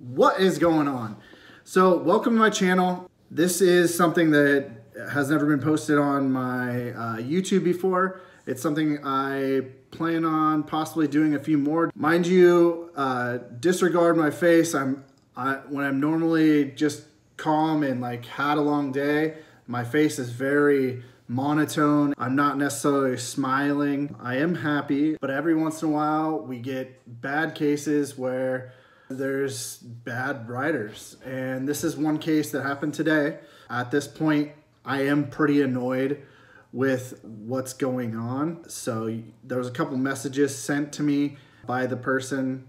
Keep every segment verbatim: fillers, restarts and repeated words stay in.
What is going on? So welcome to my channel. This is something that has never been posted on my uh, YouTube before. It's something I plan on possibly doing a few more. Mind you, uh, disregard my face. I'm I, when I'm normally just calm and like had a long day, my face is very monotone. I'm not necessarily smiling. I am happy, but every once in a while we get bad cases where there's bad riders. And this is one case that happened today. At this point, I am pretty annoyed with what's going on. So there was a couple messages sent to me by the person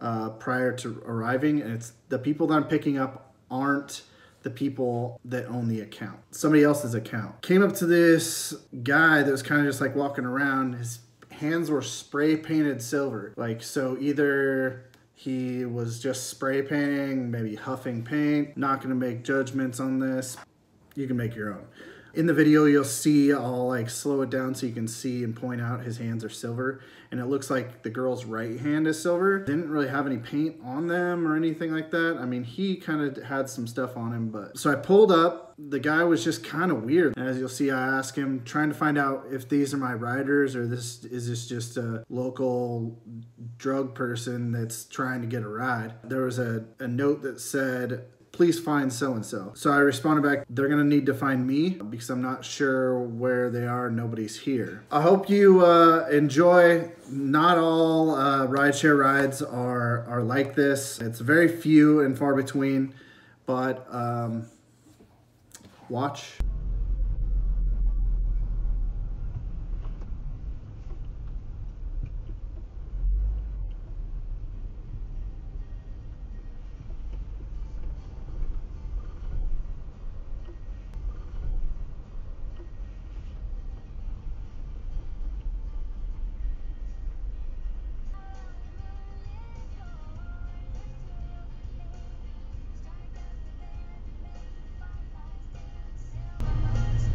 uh, prior to arriving, and it's the people that I'm picking up aren't the people that own the account. Somebody else's account. Came up to this guy that was kind of just like walking around. His hands were spray painted silver. Like, so either he was just spray painting, maybe huffing paint. Not gonna make judgments on this. You can make your own. In the video, you'll see, I'll like slow it down so you can see and point out his hands are silver. And it looks like the girl's right hand is silver. Didn't really have any paint on them or anything like that. I mean, he kind of had some stuff on him, but. So I pulled up, the guy was just kind of weird. And as you'll see, I asked him, trying to find out if these are my riders or this is this just a local drug person that's trying to get a ride. There was a, a note that said, please find so-and-so. So I responded back, they're gonna need to find me because I'm not sure where they are, nobody's here. I hope you uh, enjoy. Not all uh, rideshare rides are, are like this. It's very few and far between, but um, watch.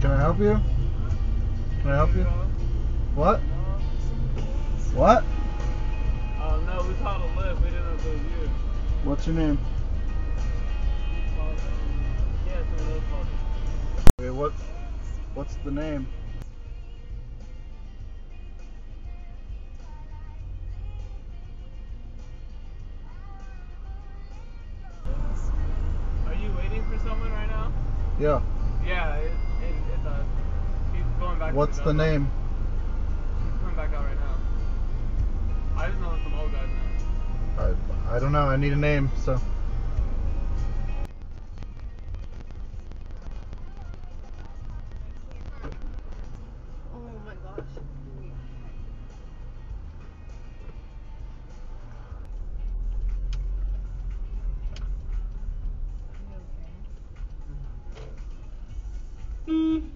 Can I help you? Can I help you? What? What? Oh no, we called a Lyft. We didn't know if it was you. What's your name? Okay, what? What's the name? Are you waiting for someone right now? Yeah. Yeah. It What's the, the name? He's coming back out right now. I just know some old guy's name. I, I don't know. I need a name, so. Oh my gosh. Mm.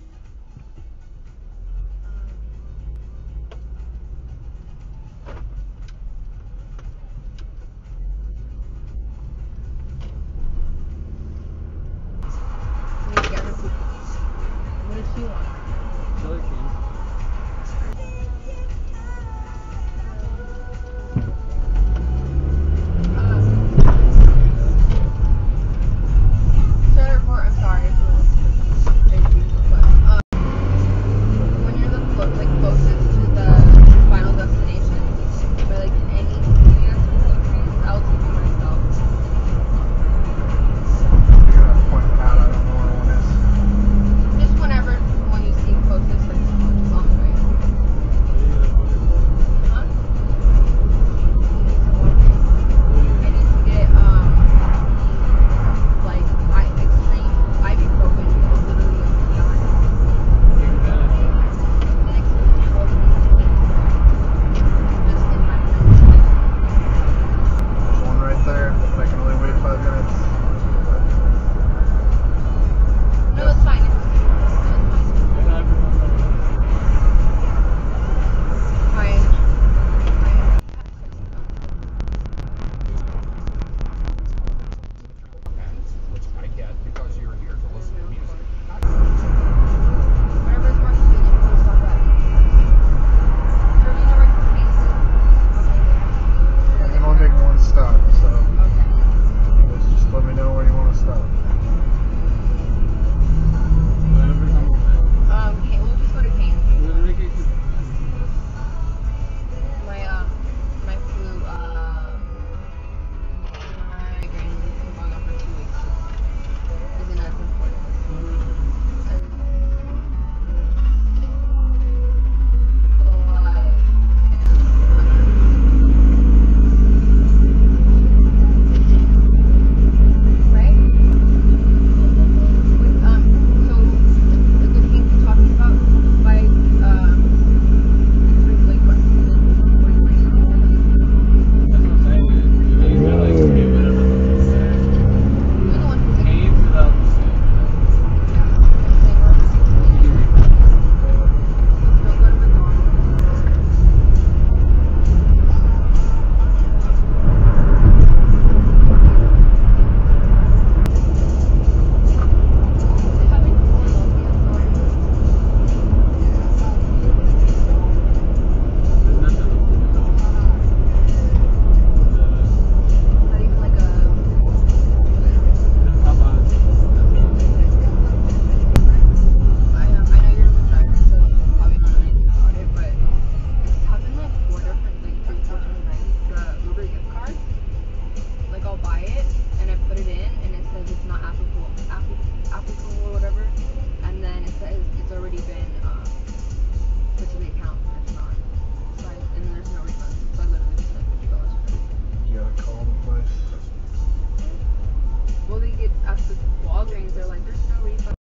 buy it, and I put it in, and it says it's not applicable, applic- applicable or whatever, and then it says it's already been um, put to the account, and it's not. So I, and there's no refund, so I literally just spent fifty dollars for it. You gotta call the place. Well, they get at the Walgreens, they're like, there's no refund.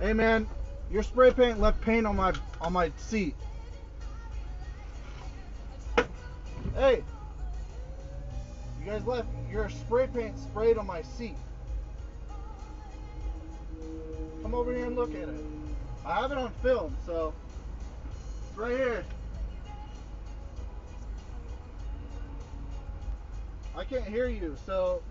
Hey man, your spray paint left paint on my on my seat. Hey, you guys left your spray paint sprayed on my seat. Come over here and look at it. I have it on film, so it's right here. I can't hear you, so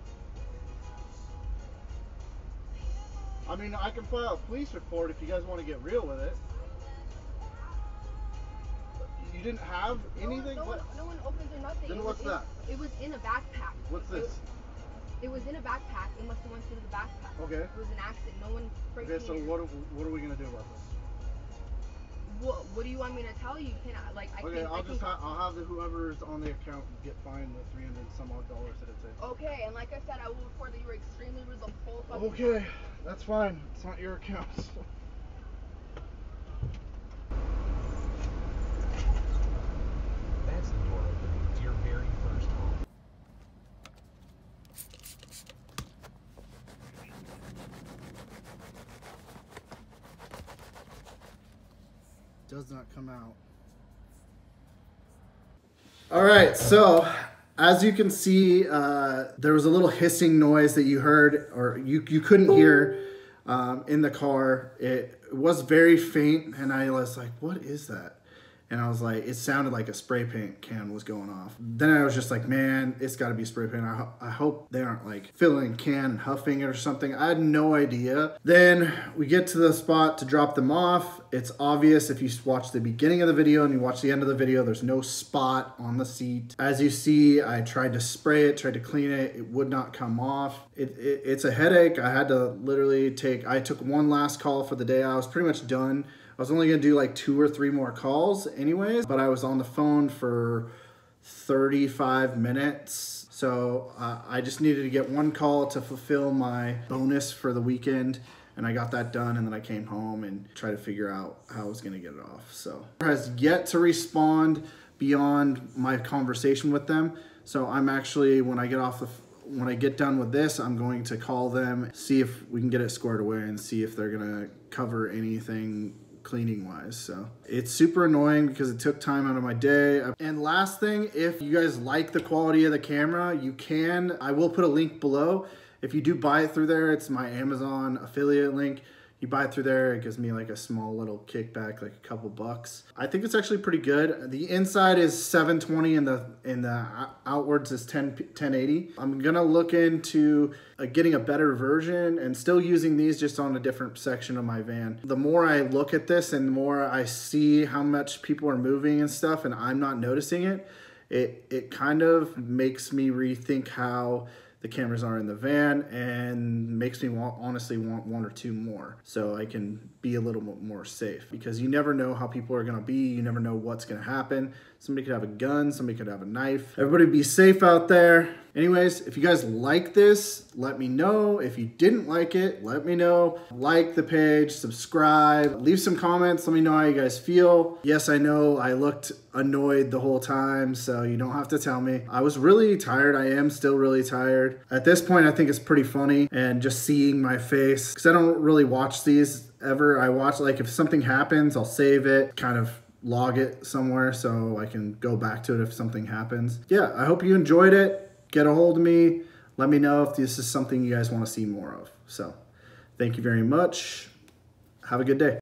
I mean, I can file a police report if you guys want to get real with it. You didn't have anything? No one, no one, no one opens or nothing. Then what's that? It was in a backpack. What's this? It was in a backpack. It must have went through the backpack. Okay. It was an accident. No one breaking it. Okay, so what, what are we going to do about this? What, what do you want me to tell you? Can I, like, I okay, I'll I just ha I'll have the whoever's on the account get fined the three hundred some odd dollars that it's in. Okay, and like I said, I will report that you were extremely resourceful. Okay, that's fine. It's not your account. Does not come out. All right, so as you can see, uh, there was a little hissing noise that you heard, or you, you couldn't hear um, in the car. It was very faint, and I was like, what is that? And I was like, it sounded like a spray paint can was going off. Then I was just like, man, it's gotta be spray paint. I, ho I hope they aren't like filling can and huffing it or something. I had no idea. Then we get to the spot to drop them off. It's obvious if you watch the beginning of the video and you watch the end of the video, there's no spot on the seat. As you see, I tried to spray it, tried to clean it. It would not come off. It, it, it's a headache. I had to literally take, I took one last call for the day. I was pretty much done. I was only gonna do like two or three more calls anyways, but I was on the phone for thirty-five minutes. So uh, I just needed to get one call to fulfill my bonus for the weekend. And I got that done, and then I came home and tried to figure out how I was gonna get it off. So has yet to respond beyond my conversation with them. So I'm actually, when I get off the, when I get done with this, I'm going to call them, see if we can get it squared away and see if they're gonna cover anything cleaning wise. So it's super annoying because it took time out of my day. And last thing, if you guys like the quality of the camera, you can, I will put a link below. If you do buy it through there, it's my Amazon affiliate link. You buy it through there, it gives me like a small little kickback, like a couple bucks. I think it's actually pretty good. The inside is seven twenty and the and the outwards is ten, ten eighty. I'm gonna look into uh, getting a better version and still using these just on a different section of my van. The more I look at this and the more I see how much people are moving and stuff and I'm not noticing it, it, it kind of makes me rethink how the cameras are in the van and makes me want, honestly want one or two more so I can be a little bit more safe, because you never know how people are gonna be. You never know what's gonna happen. Somebody could have a gun, somebody could have a knife. Everybody be safe out there. Anyways, if you guys like this, let me know. If you didn't like it, let me know. Like the page, subscribe, leave some comments. Let me know how you guys feel. Yes, I know I looked annoyed the whole time, so you don't have to tell me. I was really tired. I am still really tired. At this point, I think it's pretty funny and just seeing my face, because I don't really watch these ever. I watch, like, if something happens, I'll save it, kind of log it somewhere so I can go back to it if something happens. Yeah, I hope you enjoyed it. Get a hold of me. Let me know if this is something you guys want to see more of. So, thank you very much. Have a good day.